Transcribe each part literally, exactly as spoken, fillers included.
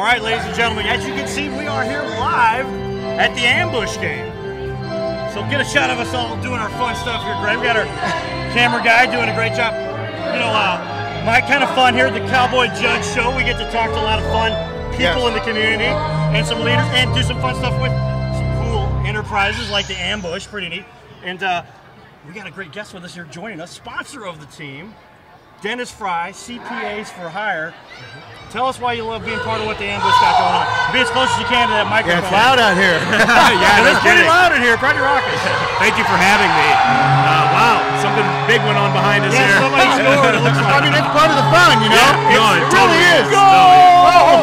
All right, ladies and gentlemen, as you can see, we are here live at the Ambush Game. So get a shot of us all doing our fun stuff here, Greg. We got our camera guy doing a great job. You know, uh, Mike, kind of fun here, the Cowboy Judge Show. We get to talk to a lot of fun people yes. in the community and some leaders and do some fun stuff with some cool enterprises like the Ambush. Pretty neat. And uh, we got a great guest with us here joining us, sponsor of the team, Dennis Fry, C P As for Hire. Tell us why you love being part of what the Ambush got going on. Be as close as you can to that microphone. Yeah, it's loud out here. Yeah, it's pretty loud in here. Pretty rocking. Thank you for having me. Uh, wow, something big went on behind us yeah, here. Yeah, somebody's snoring. It looks like. I mean, that's part of the fun, you know. Yeah, no, it, it really is. Go! Oh!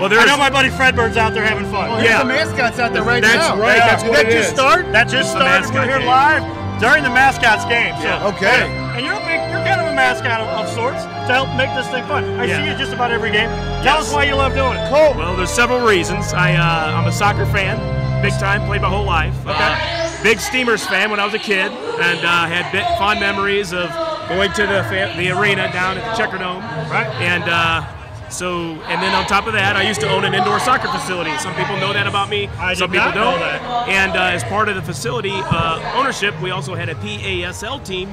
Well, I know my buddy Fred Bird's out there having fun. Well, yeah, the mascots out there right that's now. Right. Yeah. That's right. That just started. That just started. We're here game. live during the mascots game. So. Yeah. Okay. Yeah. And you're a big, you're kind of a mascot of, of sorts to help make this thing fun. I yeah. see you just about every game. Tell yes. us why you love doing it. Cool. Well, there's several reasons. I uh, I'm a soccer fan, big time. Played my whole life. Okay. Uh, big Steamers fan when I was a kid, and uh, had bit, fond memories of going to the the arena down at the Checkerdome. Right. And. Uh, So, and then on top of that, I used to own an indoor soccer facility. Some people know that about me. I Some people don't. Know that. And uh, as part of the facility uh, ownership, we also had a P A S L team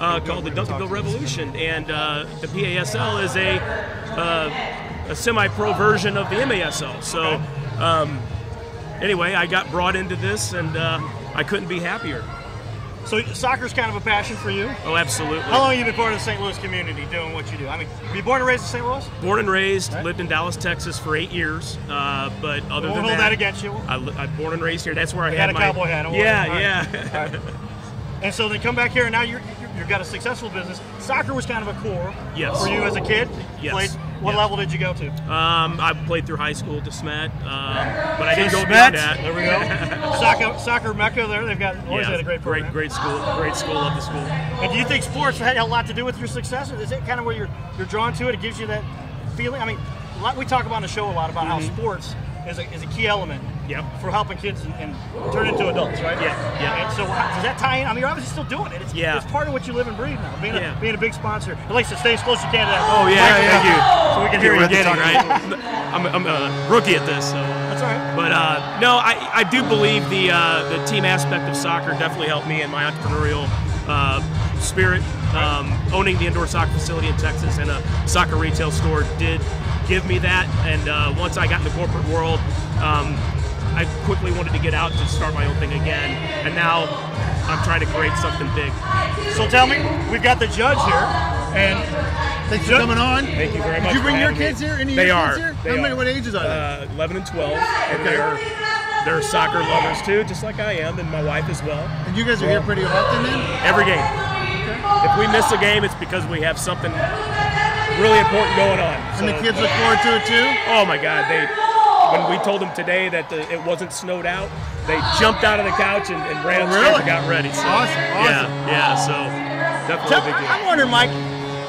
uh, called the Duncanville Revolution. And uh, the P A S L is a, uh, a semi-pro version of the M A S L. So, um, anyway, I got brought into this, and uh, I couldn't be happier. So soccer's kind of a passion for you? Oh, absolutely. How long have you been part of the Saint Louis community doing what you do? I mean, were you born and raised in Saint Louis? Born and raised. Right. Lived in Dallas, Texas for eight years. Uh, but other we'll than hold that... hold that against you. I, I'm born and raised here. That's where I, I had my... got a cowboy hat. Yeah, yeah. Right. Right. And so they come back here, and now you're, you're, you've got a successful business. Soccer was kind of a core yes. for you as a kid. Yes. Played. What yes. level did you go to? Um, I played through high school to SMET, um, but I didn't go beyond that. There we go. Soccer, soccer mecca there. They've got always yeah, had a great program. Great, great school. Great school. Love the school. And do you think sports had a lot to do with your success? Is it kind of where you're you're drawn to it? It gives you that feeling. I mean, a lot, we talk about on the show a lot about mm-hmm. how sports is a, is a key element. Yep. For helping kids and, and turn into adults, right? Yeah, yeah. And so how, does that tie in? I mean, you're obviously still doing it. It's, yeah. it's part of what you live and breathe now, being, yeah. a, being a big sponsor. At least stay as close as you can to that. Oh, yeah, yeah, thank you. So we can hear you again, right? I'm, I'm a rookie at this, so. That's all right. But, uh, no, I, I do believe the, uh, the team aspect of soccer definitely helped me in my entrepreneurial uh, spirit. Um, owning the indoor soccer facility in Texas and a soccer retail store did give me that. And uh, once I got in the corporate world, um, I quickly wanted to get out to start my own thing again, and now I'm trying to create something big. So tell me, we've got the judge here, and thanks for coming on. Thank you very much. Did you bring your kids here? Any of your kids here? How many? What ages are they? Uh, eleven and twelve, and they're they're soccer lovers too, just like I am, and my wife as well. And you guys are here pretty often then? Every game. Okay. If we miss a game, it's because we have something really important going on. So. And the kids look forward to it too. Oh my God, they. When we told them today that the, it wasn't snowed out, they jumped out of the couch and, and ran upstairs oh, really? and got ready. So, awesome, awesome. Yeah, yeah, so definitely Tell, a big deal. I wonder, Mike,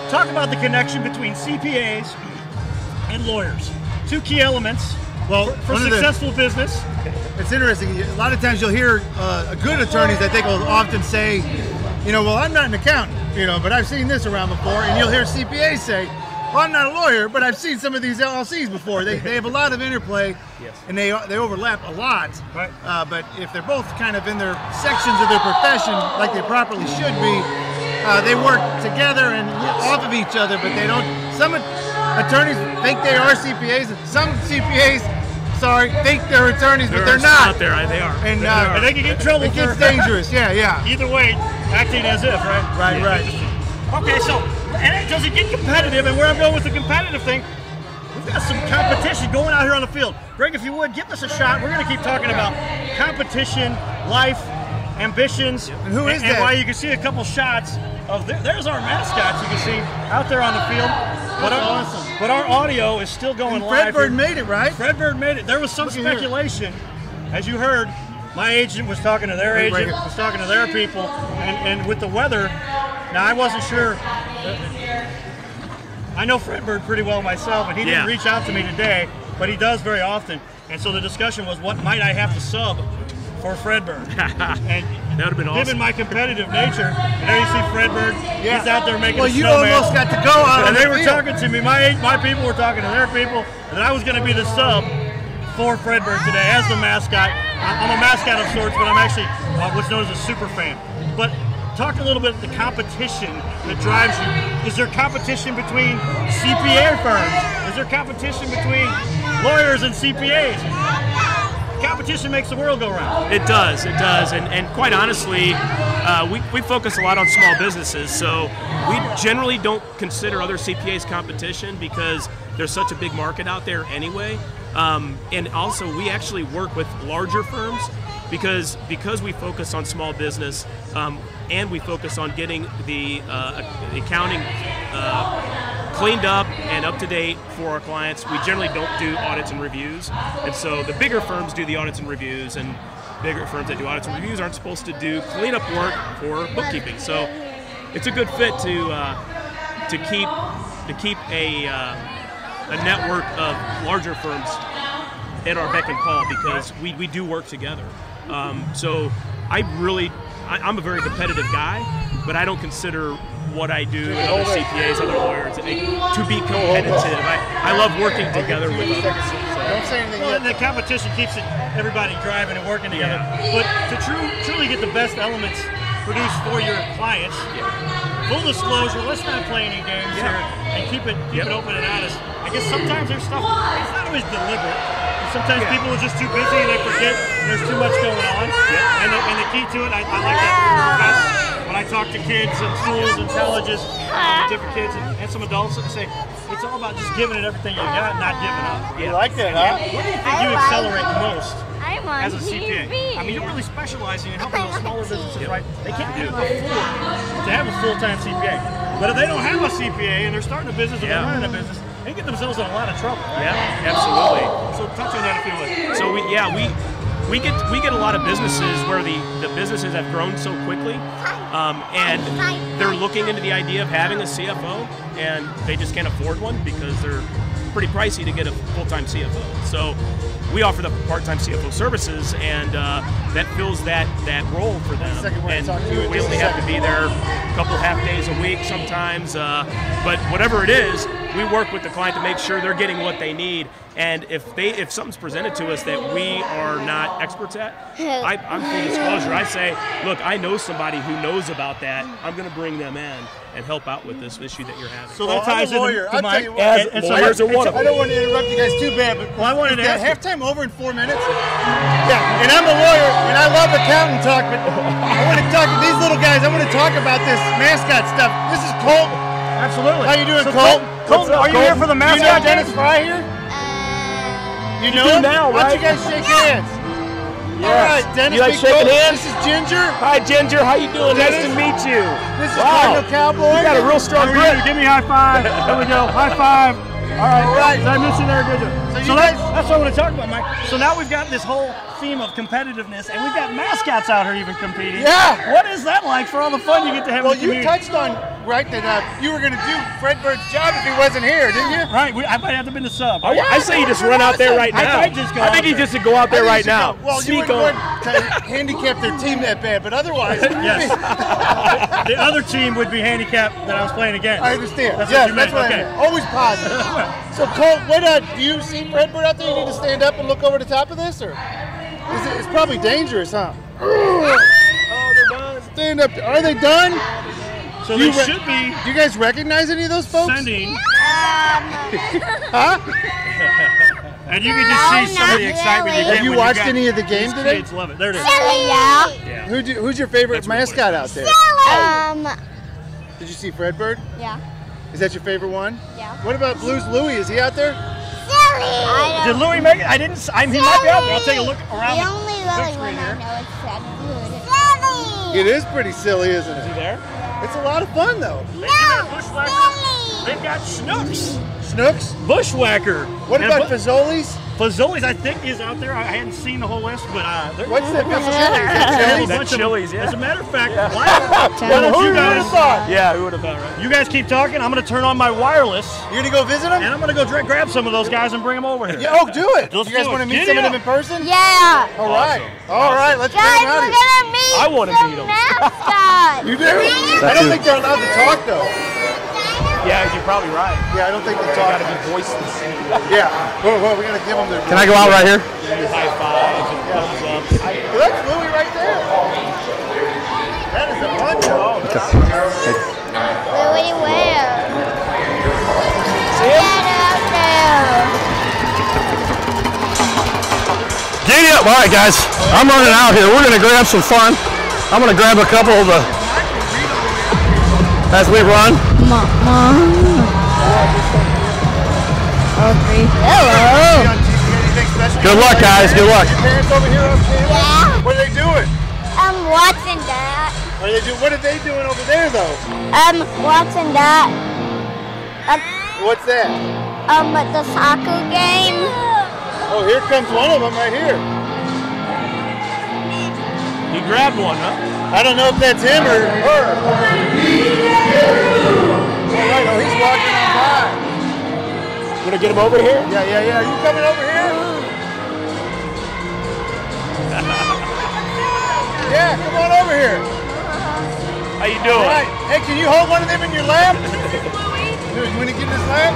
talk about the connection between C P As and lawyers. Two key elements well, for, for successful the, business. It's interesting. A lot of times you'll hear uh, good attorneys, I think, will often say, you know, well, I'm not an accountant, you know, but I've seen this around before. And you'll hear C P As say, well, I'm not a lawyer, but I've seen some of these L L Cs before. They, they have a lot of interplay, yes. and they they overlap a lot. Right. Uh, but if they're both kind of in their sections of their profession, like they properly should be, uh, they work together and off of each other. But they don't. Some attorneys think they are C P As, and some C P As, sorry, think they're attorneys, there but they're not. Out there, right? They are. And, uh, they are. And they can get in trouble. It gets dangerous. Yeah, yeah. Either way, acting as if, right? Right, yeah. right. Okay, so. And it doesn't get competitive, and where I'm going with the competitive thing, we've got some competition going out here on the field. Greg, if you would, give us a shot. We're going to keep talking about competition, life, ambitions, and who is and, that? And why you can see a couple shots of there, there's our mascots you can see out there on the field. But our, awesome. But our audio is still going and live. Fred Bird made it, right? Fred Bird made it. There was some Look speculation, here. as you heard. My agent was talking to their agent, was talking to their people, and, and with the weather, now I wasn't sure. I know Fred Bird pretty well myself, and he yeah. didn't reach out to me today, but he does very often. And so the discussion was, what might I have to sub for Fred Bird? And That would have been awesome. Given my competitive nature, and there you see Fred Bird. Yeah. He's out there making well, a snowman. Well, you almost got to go out and on the field. They were talking to me. My my people were talking to their people, and I was going to be the sub for Fred Bird today as the mascot. I'm a mascot of sorts, but I'm actually uh, what's known as a super fan. But talk a little bit about the competition that drives you. Is there competition between C P A firms? Is there competition between lawyers and C P As? Competition makes the world go round. It does, it does. And, and quite honestly, uh, we, we focus a lot on small businesses, so we generally don't consider other C P As competition because there's such a big market out there anyway. Um, and also, we actually work with larger firms because, because we focus on small business, um, and we focus on getting the uh, accounting uh, cleaned up and up to date for our clients. We generally don't do audits and reviews, and so the bigger firms do the audits and reviews, and bigger firms that do audits and reviews aren't supposed to do cleanup work for bookkeeping. So it's a good fit to uh, to keep to keep a uh, a network of larger firms at our beck and call because we, we do work together. Um, so I really. I'm a very competitive guy, but I don't consider what I do and other C P As, other lawyers, to be competitive. I, I love working together with others. So. Well, and the competition keeps it, everybody driving and working together. Yeah. But to true, truly get the best elements produced for your clients, yeah. Full disclosure, let's not play any games yeah. here and keep it keep yep. it open and honest. I guess sometimes there's stuff, it's not always deliberate. Sometimes yeah. people are just too busy and they forget there's too much going on. Yeah. And, the, and the key to it, I, I like that. When I talk to kids and schools and colleges, and different kids and, and some adults, and say it's all about just giving it everything you got, not giving up. Right? You like that, huh? What do you think you accelerate most as a C P A? I mean, you're really specializing in helping those smaller businesses, right? They can't do it before to have a full-time C P A. But if they don't have a C P A and they're starting a business or yeah. they're running a business, they get themselves in a lot of trouble. Right? Yeah, absolutely. So touch on that if you would. So we, yeah, we we get we get a lot of businesses where the, the businesses have grown so quickly, um, and they're looking into the idea of having a C F O, and they just can't afford one because they're pretty pricey to get a full-time C F O. So we offer the part-time C F O services, and uh, that fills that that role for them. And we only have to be there a couple half days a week sometimes, uh, but whatever it is. We work with the client to make sure they're getting what they need, and if they if something's presented to us that we are not experts at, I, I'm full disclosure. I say, look, I know somebody who knows about that. I'm going to bring them in and help out with this issue that you're having. So that ties in to my as lawyers are one of them. I don't want to interrupt you guys too bad, but well, I wanted to ask halftime over in four minutes. Yeah, and I'm a lawyer, and I love accountant talk, but I want to talk to these little guys. I want to talk about this mascot stuff. This is Colton. Absolutely. How you doing, so Colton? Colton, are you Colton? here for the mascot? You know Dennis Fry here? Uh, you know you him? now, right? Why don't you guys shake hands? Yes. All right, Dennis. You like shaking Colton. hands? This is Ginger. Hi, Ginger. How you doing? Dennis? Nice to meet you. This is Cardinal Cowboy. You got a real strong grip. Give me a high five. There we go. High five. All right. All right. Did I miss you there? Good job. So, so guys, that's what I want to talk about, Mike. So now we've got this whole theme of competitiveness, and we've got mascots out here even competing. Yeah. What is that like for all the fun you get to have? Well, in the you touched on. Right, that uh, you were going to do Fred Bird's job if he wasn't here, didn't you? Right, we, I might have to been the sub. Oh, yeah, I say you just run out there right now. I might just go. I think you just go out there right now. Go, well, Sneak you wouldn't handicap their team that bad, but otherwise, yes. The other team would be handicapped that I was playing against. I understand. That's yes, what you meant. That's what okay. I mean. Always positive. So, Colt, what uh, do you see Fred Bird out there? You need to stand up and look over the top of this, or is it, it's probably dangerous, huh? Oh, they're done. Stand up. Are they done? So you they should be. Do you guys recognize any of those folks? Sending. huh? And you can just no, see some of the excitement. Really. You Have you watched you any of the game today? Kids love it. There it is. Yeah. Who do, who's your favorite That's mascot out there? Um. Did you see Fred Bird? Yeah. Is that your favorite one? Yeah. What about Blues Louie? Is he out there? Silly. Did Louie make it? I didn't. I mean, he might be out there. I'll take a look around. The only Louie one I know is Fred Bird. Silly. It is pretty silly, isn't it? Is he there? It's a lot of fun, though. No, Bushwhacker. They've got Snooks. Snooks? Bushwhacker. What and about bu Fazoli's? Fazoli's, I think, is out there. I hadn't seen the whole list, but uh, there, what's that? Chili's. That Chili's, yeah. As a matter of fact, yeah. why, why don't you guys? Who thought? Yeah, who would have thought? Right? You guys keep talking. I'm going to turn on my wireless. You're going to go visit them, and I'm going to go drink, grab some of those guys and bring them over here. Yeah, oh, do it! Let's you guys want to meet some of them in person? Yeah. All right. Awesome. All right. Let's guys, bring them out. We're going to meet. I want to meet them. You do? I don't think they're allowed to talk though. Yeah, you're probably right. Yeah, I don't think they're talking. Gotta be voiceless. Yeah. Whoa, whoa, we gotta give them their. Can I go out right here? Yeah, high fives and thumbs ups. Well, that's Louie right there. That is a bunch of. Louie, where? Get up there. Get up! All right, guys. I'm running out here. We're gonna grab some fun. I'm gonna grab a couple of the. As we run. Mom. Okay. Hello. Good luck, guys. Good luck. Your parents over here on T V? Yeah. What are they doing? I'm um, watching that. What are they doing? What are they doing over there, though? Um, watching that. Uh, What's that? Um, the soccer game. Oh, here comes one of them right here. He grabbed one, huh? I don't know if that's him or her. All right, oh, he's walking on by. You gonna get him over here? Yeah, yeah, yeah. Are you coming over here? Yeah, come on over here. How you doing? All right. Hey, can you hold one of them in your lap? Dude, you wanna get in this lap?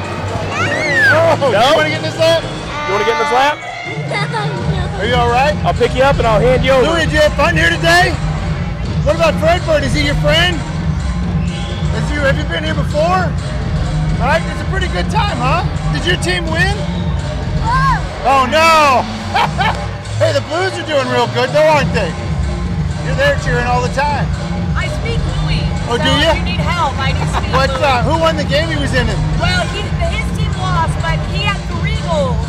No. no. You wanna get in this lap? You wanna get in this lap? Are you all right? I'll pick you up and I'll hand you over. Louie, did you have fun here today? What about Fred Bird? Is he your friend? Is he, have you been here before? All right, it's a pretty good time, huh? Did your team win? Oh, oh no! Hey, the Blues are doing real good, though, aren't they? You're there cheering all the time. I speak Louie. Oh, so do you? If you need help, I do speak What's, Louie. Uh, who won the game he was in? It? Well, he, his team lost, but he had three goals.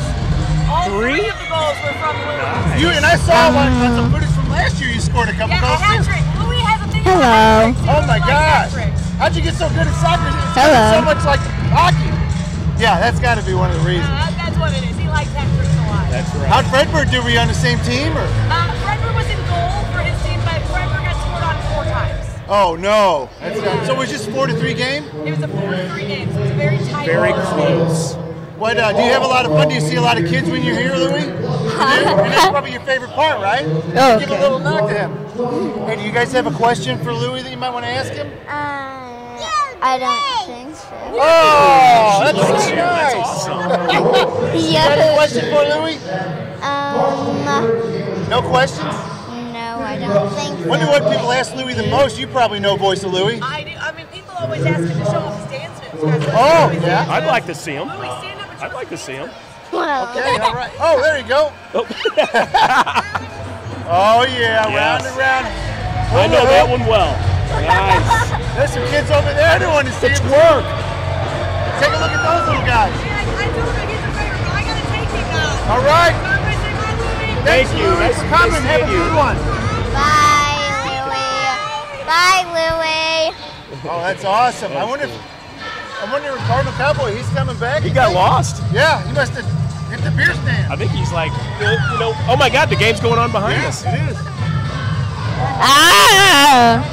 All three, three of the goals were from Louie. Nice. You and I saw um, one from the footage from last year. You scored a couple yeah, goals too. Hello. Oh my gosh. How'd you get so good at soccer? It's Hello. So much like hockey. Yeah, that's got to be one of the reasons. Uh, that's what it is. He likes that person a lot. That's right. How'd Fred Bird do? Were you on the same team? Or? Uh, Fred Bird was in goal for his team, but Fred Bird got scored on four times. Oh no. That's yeah. So it was just four to three game? It was a four to three game, so it was very tight. Very close. What, uh, do you have a lot of fun? Do you see a lot of kids when you're here, Louie? And that's probably your favorite part, right? Oh, okay. Give a little knock to him. Hey, do you guys have a question for Louie that you might want to ask him? Uh, I don't think so. Oh, that's nice. That's awesome. You got a question for Louie? Um, no questions? No, I don't think so. Wonder what people ask Louie the most. You probably know Voice of Louie. I do. I mean, people always ask him to show up his dance moves. Oh, yeah. I'd like to see him. I'd like to see him. Wow. Okay, all right. Oh, there you go. Oh, oh yeah, yes. Round and round. Whoa. I know that one well. Nice. There's some kids over there who want to see it work. Take a look at those little guys. Yeah, I do. He's a favorite, but I got to take him out. All right. Thank you. Nice to meet Have you. a good one. Bye, Louie. Bye, Louie. Oh, that's awesome. Thank I wonder. If I wonder if Cardinal Cowboy, he's coming back. He got lost. Yeah, he must have hit the beer stand. I think he's like, you know, oh my God, the game's going on behind yeah, us. It is. Ah!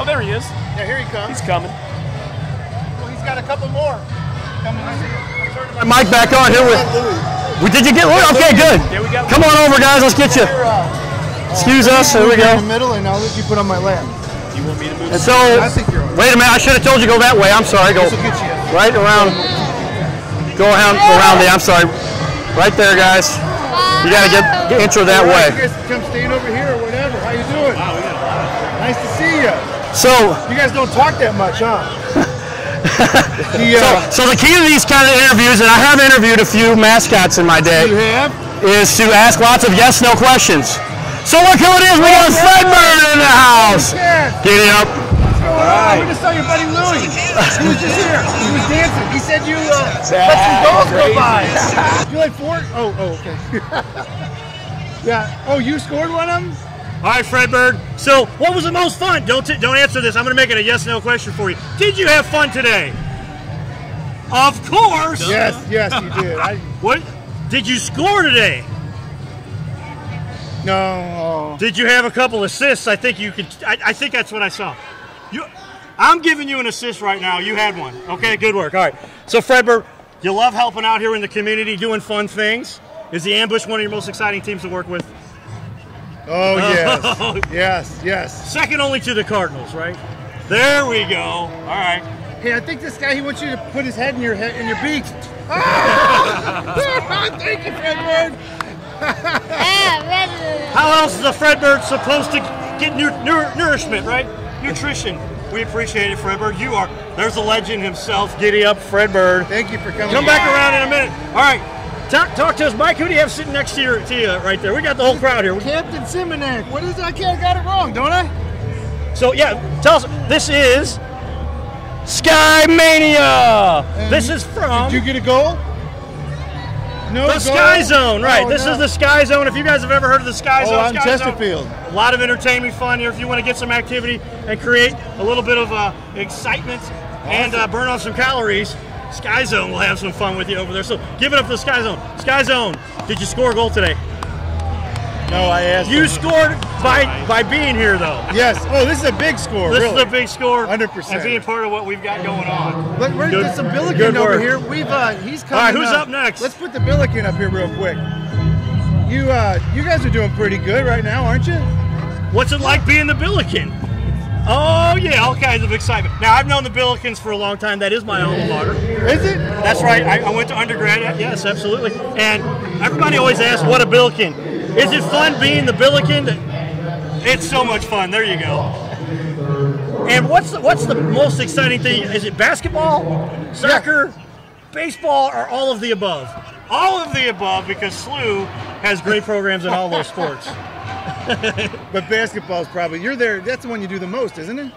Oh, there he is. Yeah, here he comes. He's coming. Well, he's got a couple more. Coming right Mike back on here with. We, did you get Louie? Okay, good. Yeah, we got Come on over, guys. Let's get you. Excuse us. Here we go. In the middle, and I'll let you put on my lap. You want me to move? And so, I think you're right. Wait a minute, I should have told you to go that way. I'm sorry, go right around, go around, around there, I'm sorry. Right there, guys. You gotta get, get intro that right, way. You guys come stand over here or whatever. How you doing? Wow, we got a lot of nice to see you. So, you guys don't talk that much, huh? the, uh, so, so the key to these kind of interviews, and I have interviewed a few mascots in my day. You have? Is to ask lots of yes, no questions. So look who it is, we got Fred Bird in the house! Get it up. What's going on? We just saw your buddy Louie. He was just here. He was dancing. He said you uh, let some goals go by. You like four? Oh, oh, okay. Yeah. Oh, you scored one of them? All right, Fred Bird. So, what was the most fun? Don't, t don't answer this. I'm going to make it a yes-no question for you. Did you have fun today? Of course. Duh. Yes, yes, you did. I, what did you score today? No. Did you have a couple assists? I think you could. I, I think that's what I saw. You, I'm giving you an assist right now. You had one. Okay, good work. All right. So, Fred Bird, you love helping out here in the community, doing fun things. Is the Ambush one of your most exciting teams to work with? Oh, yes. Yes, yes. Second only to the Cardinals, right? There we go. All right. Hey, I think this guy, he wants you to put his head in your head, in your beak. Oh! Thank you, Fred Bird. How else is a Fred Bird supposed to get nu nu nourishment, right? Nutrition. We appreciate it, Fred Bird. You are, there's the legend himself. Giddy up, Fred Bird. Thank you for coming. Come back around in a minute. All right. Talk, talk to us, Mike. Who do you have sitting next to you, to you right there? We got the whole crowd here. Captain Simonac. What is? I can't got it wrong, don't I? So yeah, tell us. This is Sky Mania. And this is from. Did you get a goal? No. The goal? Sky Zone, right? Oh, this no. is the Sky Zone. If you guys have ever heard of the Sky Zone, oh, Sky Chesterfield. Zone, a lot of entertainment, fun here. If you want to get some activity and create a little bit of uh, excitement awesome. and uh, burn off some calories. Sky Zone will have some fun with you over there. So give it up for the Sky Zone. Sky Zone, did you score a goal today? No, I asked. You them. scored by right. by being here, though. Yes. Oh, this is a big score. This really. is a big score. one hundred percent. And being part of what we've got going on. But we're just some Billiken over here. We've uh, he's coming. All right, who's up. up next? Let's put the Billiken up here real quick. You uh, you guys are doing pretty good right now, aren't you? What's it like being the Billiken? Oh, yeah, all kinds of excitement. Now, I've known the Billikens for a long time. That is my alma mater. Is it? That's right. I, I went to undergrad at, yes, absolutely. And everybody always asks, what a Billiken. Is it fun being the Billiken? It's so much fun. There you go. And what's the, what's the most exciting thing? Is it basketball, soccer, yeah. baseball, or all of the above? All of the above, because S L U has great programs in all those sports. But basketball's probably you're there. That's the one you do the most, isn't it?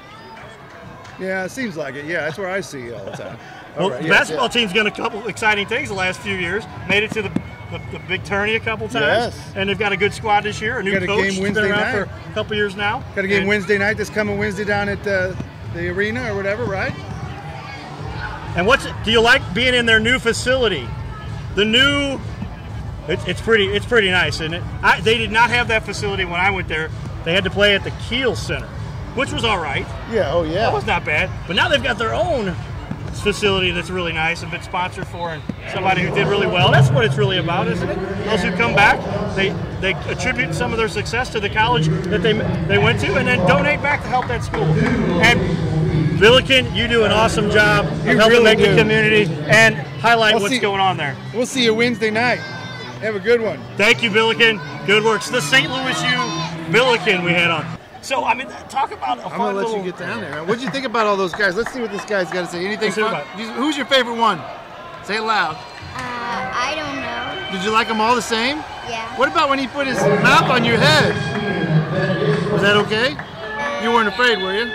Yeah, it seems like it. Yeah, that's where I see you all the time. All well, right, the yeah, basketball yeah. team's done a couple exciting things the last few years. Made it to the the, the big tourney a couple times, yes. and they've got a good squad this year. A new got coach a game Wednesday been around night. for a couple years now. Got a game and, Wednesday night. That's coming Wednesday down at the the arena or whatever, right? And what's do you like being in their new facility? The new. It's, it's pretty. It's pretty nice, isn't it? I, they did not have that facility when I went there. They had to play at the Kiel Center, which was all right. Yeah. Oh yeah. That was not bad. But now they've got their own facility that's really nice and been sponsored for, and somebody who did really well. That's what it's really about, isn't it? Those who come back, they they attribute some of their success to the college that they they went to, and then donate back to help that school. And Billiken, you do an awesome job of you helping really make do. the community and highlight we'll what's see, going on there. We'll see you Wednesday night. Have a good one. Thank you, Billiken. Good work. It's the Saint Louis U Billiken we had on. So, I mean, talk about a fun I'm going to let little... you get down there. What did you think about all those guys? Let's see what this guy's got to say. Anything fun? Who's your favorite one? Say it loud. Uh, I don't know. Did you like them all the same? Yeah. What about when he put his mouth on your head? Was that okay? Uh, you weren't afraid, were you?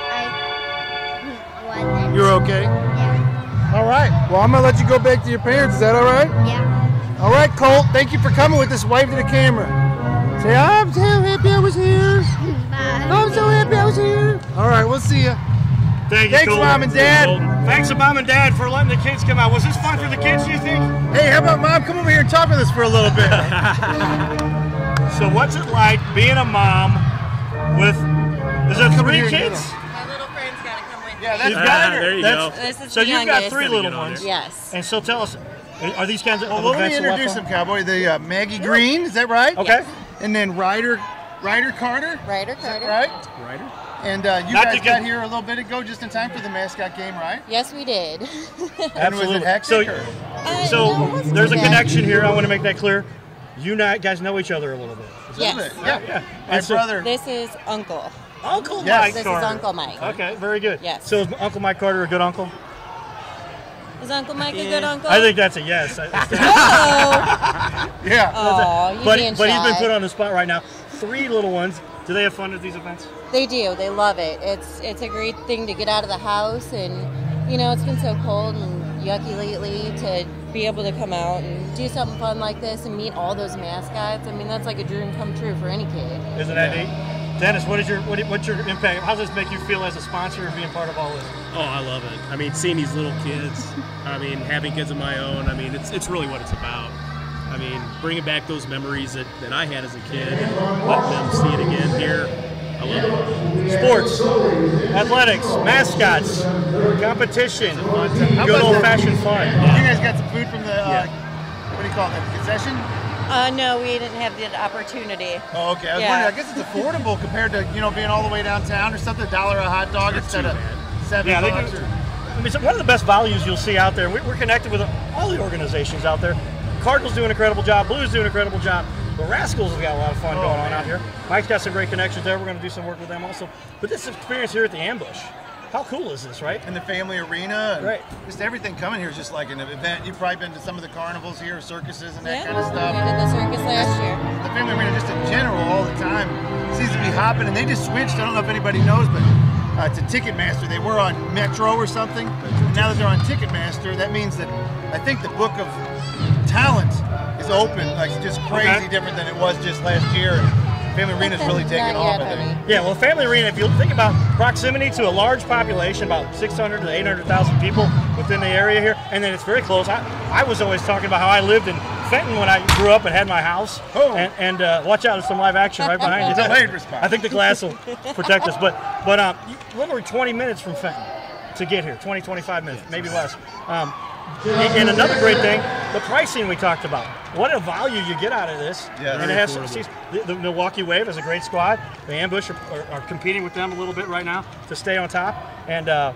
I wasn't. You were okay? Yeah. All right. Well, I'm going to let you go back to your parents. Is that all right? Yeah. All right, Colt, thank you for coming with this. Wave to the camera. Say, I'm so happy I was here. Bye. I'm so happy I was here. All right, we'll see you. Thank Thanks, you, Mom and Dad. Thanks to Mom and Dad for letting the kids come out. Was this fun for the kids, do you think? Hey, how about Mom? Come over here and talk with us for a little bit. So what's it like being a mom with, is there three kids? Yeah, that's uh, better. There you that's, go. This is so you've got three little ones. Yes. And so tell us, are these kinds of oh, well, let me introduce them, Cowboy. The uh, Maggie Green, is that right? Okay. Yes. And then Ryder, Ryder Carter. Ryder Carter. Right? Ryder. And uh, you Not guys got here a little bit ago, just in time for the mascot game, right? Yes, we did. Absolutely. Was it hectic? So, uh, so no, there's a connection here. I want to make that clear. You guys know each other a little bit. Yes. Yeah. yeah. My and brother. So, this is Uncle. Uncle yes. Mike. This Carter. is Uncle Mike. Okay, very good. Yes. So is Uncle Mike Carter a good uncle? Is Uncle Mike a good uncle? I think that's a yes. No. Yeah. Oh, you but, being but shy. He's been put on the spot right now. Three little ones. Do they have fun at these events? They do. They love it. It's it's a great thing to get out of the house, and you know it's been so cold and yucky lately to be able to come out and do something fun like this and meet all those mascots. I mean that's like a dream come true for any kid. Isn't that neat? Dennis, what is your what, what's your impact? How does this make you feel as a sponsor and being part of all this? Oh, I love it. I mean, seeing these little kids. I mean, having kids of my own. I mean, it's it's really what it's about. I mean, bringing back those memories that, that I had as a kid and let them see it again here. I love it. Sports, athletics, mascots, competition, good old-fashioned fun. Yeah. You guys got some food from the, uh, yeah. what do you call it, concession? Uh, no, we didn't have the opportunity. Oh, okay. I was yeah. wondering, I guess it's affordable compared to, you know, being all the way downtown or something, a dollar a hot dog That's instead of seven yeah, bucks. Or, I mean, it's one of the best values you'll see out there. We're connected with all the organizations out there. Cardinals do an incredible job. Blues do an incredible job. The Rascals have got a lot of fun oh, going on man. out here. Mike's got some great connections there. We're going to do some work with them also. But this experience here at the Ambush, how cool is this, right? And the Family Arena. And right. Just everything coming here is just like an event. You've probably been to some of the carnivals here, circuses and that yeah, kind of stuff. Yeah, we did the circus last year. The Family Arena just in general all the time seems to be hopping. And they just switched. I don't know if anybody knows, but uh, to Ticketmaster. They were on Metro or something. Now that they're on Ticketmaster, that means that I think the book of talent is open, like just crazy okay. different than it was just last year. Family Arena's really taken off, I think. Yeah, well, Family Arena, if you think about proximity to a large population, about six hundred to eight hundred thousand people within the area here, and then it's very close. I, I was always talking about how I lived in Fenton when I grew up and had my house. Oh. And, and uh, watch out, there's some live action right behind you. Delayed response. I think the glass will protect us, but, but um, literally twenty minutes from Fenton to get here, twenty, twenty-five minutes, maybe less. Um, And another great thing, the pricing we talked about. What a value you get out of this. Yeah, and it has some, the, the Milwaukee Wave is a great squad. The Ambush are, are, are competing with them a little bit right now to stay on top and uh,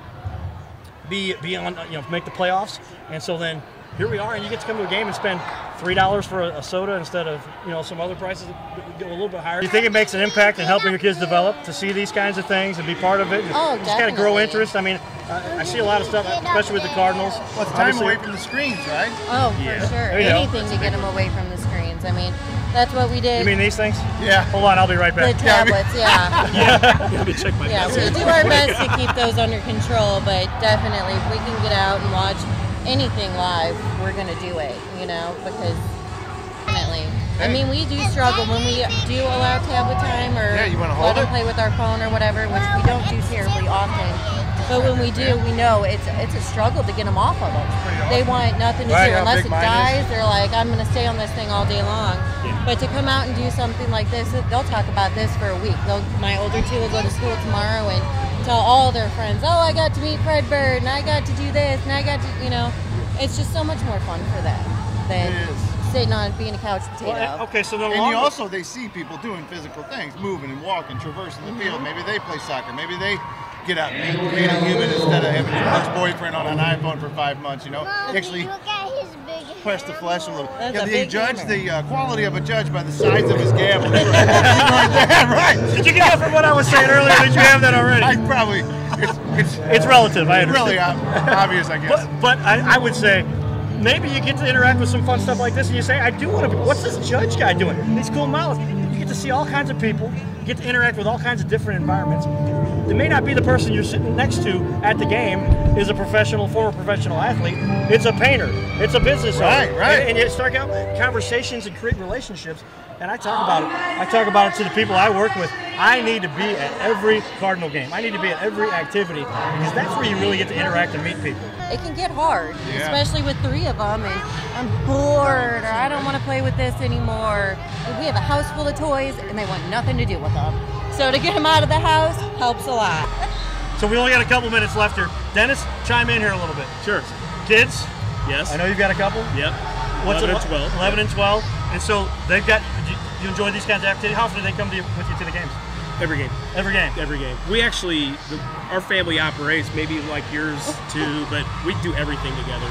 be be on, you know, make the playoffs. And so then here we are, and you get to come to a game and spend three dollars for a, a soda instead of, you know, some other prices that go a little bit higher. Do you think it makes an impact in helping your kids develop to see these kinds of things and be part of it? And oh, just kind of grow interest. I mean. Uh, I see a lot of stuff, especially with the Cardinals. Well, it's time away from the screens, right? Oh, yeah. for sure. Anything to get them away from the screens. I mean, that's what we did. You mean these things? Yeah. Hold on, I'll be right back. The tablets, yeah. yeah. yeah. Let me check my yeah, we do our best to keep those under control, but definitely if we can get out and watch anything live, we're going to do it, you know, because definitely. I mean, we do struggle when we do allow tablet time or yeah, you want to hold it? Play with our phone or whatever, which we don't do terribly often. But when we do, we know it's it's a struggle to get them off of them. They want nothing to right, do. Unless it dies, is. They're like, I'm going to stay on this thing all day long. Yeah. But to come out and do something like this, they'll talk about this for a week. They'll, my older two will go to school tomorrow and tell all their friends, oh, I got to meet Fred Bird, and I got to do this, and I got to, you know. It's just so much more fun for them than sitting on being a couch potato. Well, okay, so the and you also, they see people doing physical things, moving and walking, traversing the field. Maybe they play soccer. Maybe they... get out and meet a human instead of having your ex-boyfriend on an iPhone for five months, you know. Mommy, actually, press the flesh a little. Yeah, the judge, the uh, quality of a judge by the size of his gavel. Right there, right. Did you get that from what I was saying earlier? Did you have that already? I probably. It's, it's, it's relative. I understand. Really obvious, I guess. But, but I, I would say. Maybe you get to interact with some fun stuff like this and you say, I do want to, what's this judge guy doing? These cool models. You get to see all kinds of people, you get to interact with all kinds of different environments. It may not be the person you're sitting next to at the game is a professional, former professional athlete. It's a painter. It's a business owner. Right, right. And, and you start out conversations and create relationships. And I talk about it. I talk about it to the people I work with. I need to be at every Cardinal game. I need to be at every activity because that's where you really get to interact and meet people. It can get hard, yeah. especially with three of them. And I'm bored, or I don't want to play with this anymore. And we have a house full of toys, and they want nothing to do with them. So to get them out of the house helps a lot. So we only got a couple minutes left here. Dennis, chime in here a little bit. Sure. Kids? Yes. I know you've got a couple. Yep. What's eleven and twelve. eleven and twelve. And so they've got, you enjoy these kinds of activities? How often do they come to you, with you to the games? Every game. Every game? Every game. We actually, the, our family operates, maybe like yours too, but we do everything together.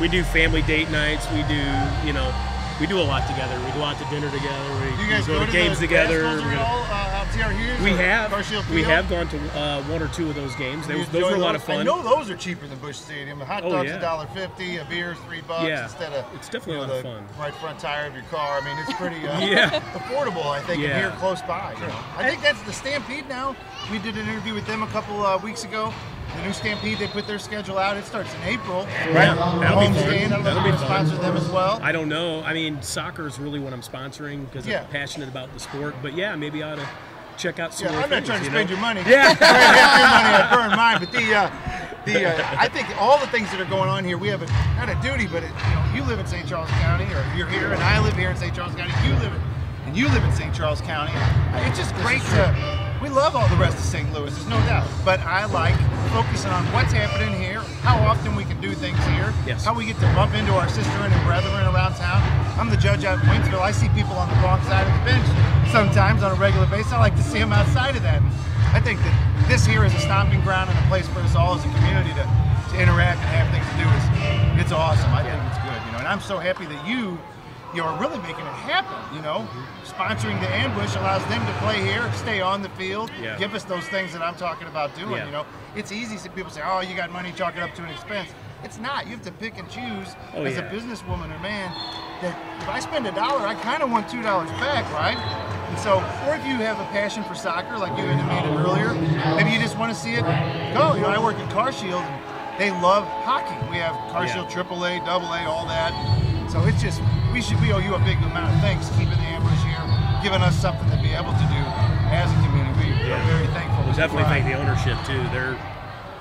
We do family date nights, we do, you know, we do a lot together. We go out to dinner together. We, you guys we go, go to, to games together. Gonna, all, uh, T R Hughes we have. Car Shield we have gone to uh, one or two of those games. They, those were those? a lot of fun. I know those are cheaper than Busch Stadium. A hot dog's oh, yeah. a dollar fifty. A beer's three bucks yeah. instead of it's definitely you know, a lot the of fun. Right front tire of your car. I mean, it's pretty uh, yeah. affordable. I think yeah. and here close by. Sure. You know? I think that's the Stampede now. We did an interview with them a couple uh, weeks ago. The new Stampede, they put their schedule out. It starts in April. Right. Yeah, that'll Home be fun. I don't know if you sponsor them as well. I don't know. I mean, soccer is really what I'm sponsoring because yeah. I'm passionate about the sport. But yeah, maybe I ought to check out some. Yeah, I'm not trying to spend your money. Yeah, right, half your money I burn mine. But the uh, the uh, I think all the things that are going on here, we have a, not a duty, but it, you know, you live in Saint Charles County, or you're here, and I live here in Saint Charles County. You live in, and you live in Saint Charles County. It's just great to. We love all the rest of Saint Louis, there's no doubt. But I like focusing on what's happening here, how often we can do things here, yes. how we get to bump into our sister and brethren around town. I'm the judge out in Wentzville. I see people on the wrong side of the bench sometimes on a regular basis. I like to see them outside of that. And I think that this here is a stomping ground and a place for us all as a community to, to interact and have things to do. It's, it's awesome. I think it's good. You know, and I'm so happy that you you're really making it happen, you know? Sponsoring the Ambush allows them to play here, stay on the field, yeah. give us those things that I'm talking about doing, yeah. you know? It's easy to people say, oh, you got money, chalk it up to an expense. It's not. You have to pick and choose oh, as yeah. a businesswoman or man that if I spend a dollar, I kind of want two dollars back, right? And so, or if you have a passion for soccer, like you indicated earlier, maybe you just want to see it go. You know, I work at Car Shield, and they love hockey. We have Car Shield yeah. triple A, double A, all that. So it's just, we should we owe you a big amount of thanks keeping the Ambush here, giving us something to be able to do as a community. We yeah. are very thankful. We we'll definitely thank the ownership too. They're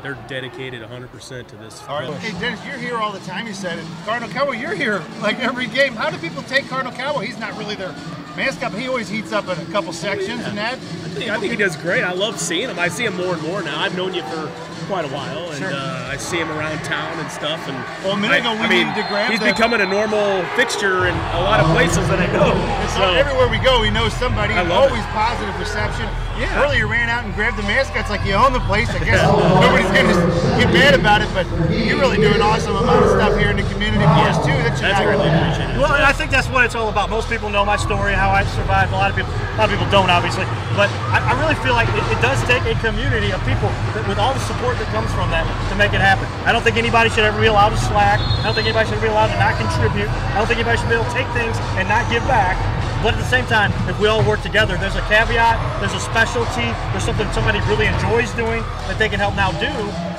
they're dedicated one hundred percent to this. All right, hey Dennis, you're here all the time. You said it. Cardinal Cowboy, you're here like every game. How do people take Cardinal Cowboy? He's not really their mascot, but he always heats up in a couple sections yeah. and that. I think, I think he does great. I love seeing him. I see him more and more now. I've known you for quite a while, and sure. uh, I see him around town and stuff. And well, a minute ago, we I mean, needed to grab he's them. becoming a normal fixture in a lot of places that I know. So, everywhere we go, we know somebody. Always it. Positive reception. Yeah. Earlier, ran out and grabbed the mascots like you own the place. I guess nobody's going to get mad about it, but you really do an awesome amount of stuff here in the community for us, too. That that's really appreciated. Well, and I think that's what it's all about. Most people know my story, how I survived. A lot of people, a lot of people don't, obviously. But I, I really feel like it, it does take a community of people that, with all the support that comes from that to make it happen. I don't think anybody should ever be allowed to slack. I don't think anybody should be allowed to not contribute. I don't think anybody should be able to take things and not give back. But at the same time, if we all work together, there's a caveat, there's a specialty, there's something somebody really enjoys doing that they can help now do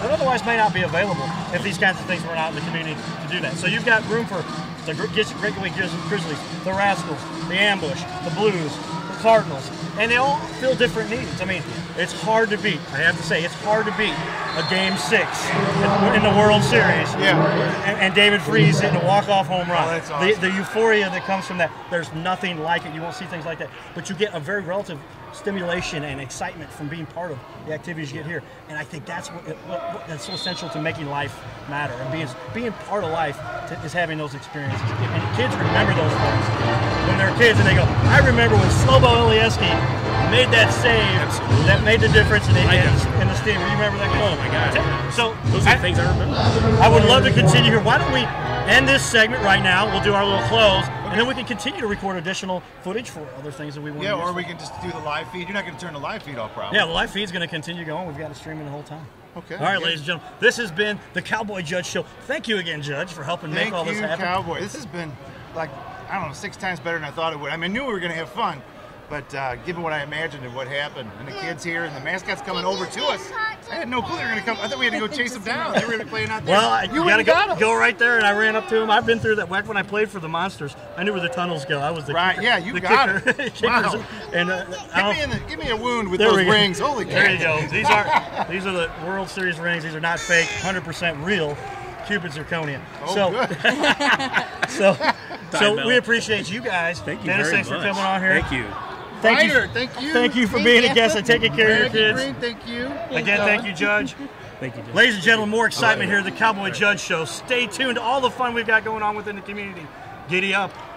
that otherwise may not be available if these kinds of things were not in the community to do that. So you've got room for the Grizzlies, the Rascals, the Ambush, the Blues, the Cardinals, and they all fill different needs. I mean, it's hard to beat. I have to say, it's hard to beat a Game Six in the World Series. Yeah. And, and David Freese hitting a walk-off home run. Oh, that's awesome. The, the euphoria that comes from that, there's nothing like it. You won't see things like that. But you get a very relative stimulation and excitement from being part of the activities you get here. And I think that's what, what, what that's so essential to making life matter. And being being part of life to, is having those experiences. And kids remember those things when they're kids, and they go, I remember when Slobo Ilieski made that save Absolutely. That made the difference in the, in the steam. You remember that? Game? Oh my God! So those are I, things I remember. I would love to continue here. Why don't we end this segment right now? We'll do our little close, and then we can continue to record additional footage for other things that we want. Yeah, to or we can just do the live feed. You're not going to turn the live feed off, probably. Yeah, the live feed's going to continue going. We've got it streaming the whole time. Okay. All right, yeah. ladies and gentlemen, this has been the Cowboy Judge Show. Thank you again, Judge, for helping Thank make all this you, happen. Thank you, Cowboy. This has been like I don't know six times better than I thought it would. I mean, I knew we were going to have fun. But uh, given what I imagined and what happened, and the kids here and the mascots coming over to us, I had no clue they were going to come. I thought we had to go chase them down. They were going to play out there. Well, you, you got to go, go right there, and I ran up to them. I've been through that. Back when I played for the Monsters, I knew where the tunnels go. I was the right. Kicker, yeah, you the got kicker. It. Wow. And, uh, give, me in the, give me a wound with there those rings. Holy cow! There you go. These are these are the World Series rings. These are not fake. one hundred percent real. Cupid zirconia. Oh, so, good. so, so we appreciate you guys. Thank you Dennis, very thanks much. For coming on here. Thank you. Thank Ryder, you. Thank you. Thank you for thank being you. A guest and taking care American of your kids. Green, thank you. Again, thank, thank you, Judge. Thank you, Judge. Ladies and gentlemen, more excitement right, here at the Cowboy right. Judge Show. Stay tuned. All the fun we've got going on within the community. Giddy up.